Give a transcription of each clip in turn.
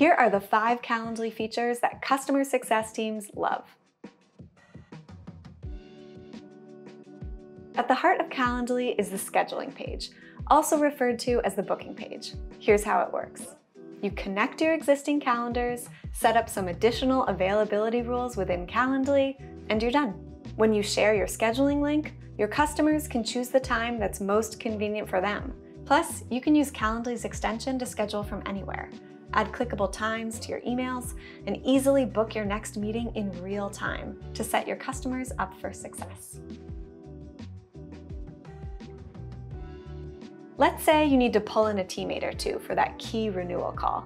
Here are the 5 Calendly features that customer success teams love. At the heart of Calendly is the scheduling page, also referred to as the booking page. Here's how it works. You connect your existing calendars, set up some additional availability rules within Calendly, and you're done. When you share your scheduling link, your customers can choose the time that's most convenient for them. Plus, you can use Calendly's extension to schedule from anywhere, add clickable times to your emails, and easily book your next meeting in real time to set your customers up for success. Let's say you need to pull in a teammate or two for that key renewal call.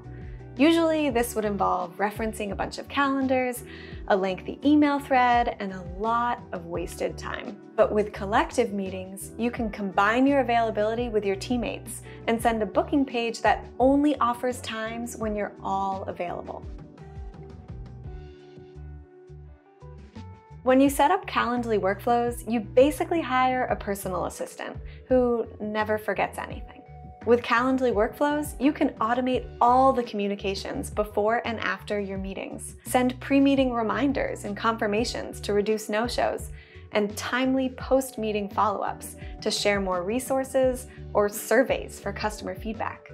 Usually this would involve referencing a bunch of calendars, a lengthy email thread, and a lot of wasted time. But with collective meetings, you can combine your availability with your teammates and send a booking page that only offers times when you're all available. When you set up Calendly workflows, you basically hire a personal assistant who never forgets anything. With Calendly workflows, you can automate all the communications before and after your meetings, send pre-meeting reminders and confirmations to reduce no-shows, and timely post-meeting follow-ups to share more resources or surveys for customer feedback.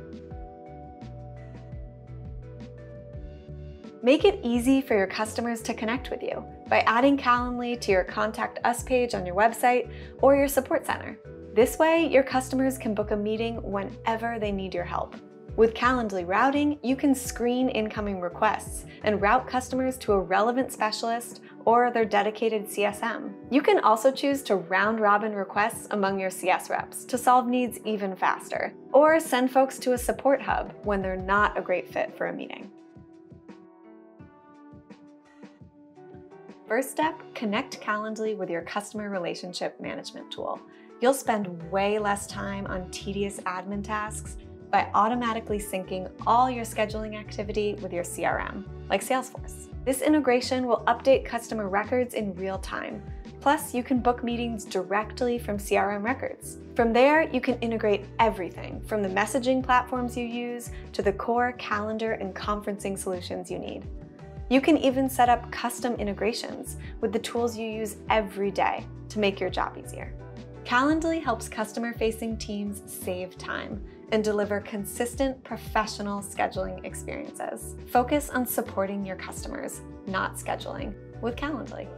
Make it easy for your customers to connect with you by adding Calendly to your Contact Us page on your website or your support center. This way, your customers can book a meeting whenever they need your help. With Calendly routing, you can screen incoming requests and route customers to a relevant specialist or their dedicated CSM. You can also choose to round-robin requests among your CS reps to solve needs even faster, or send folks to a support hub when they're not a great fit for a meeting. First step, connect Calendly with your customer relationship management tool. You'll spend way less time on tedious admin tasks by automatically syncing all your scheduling activity with your CRM, like Salesforce. This integration will update customer records in real time. Plus, you can book meetings directly from CRM records. From there, you can integrate everything from the messaging platforms you use to the core calendar and conferencing solutions you need. You can even set up custom integrations with the tools you use every day to make your job easier. Calendly helps customer-facing teams save time and deliver consistent, professional scheduling experiences. Focus on supporting your customers, not scheduling, with Calendly.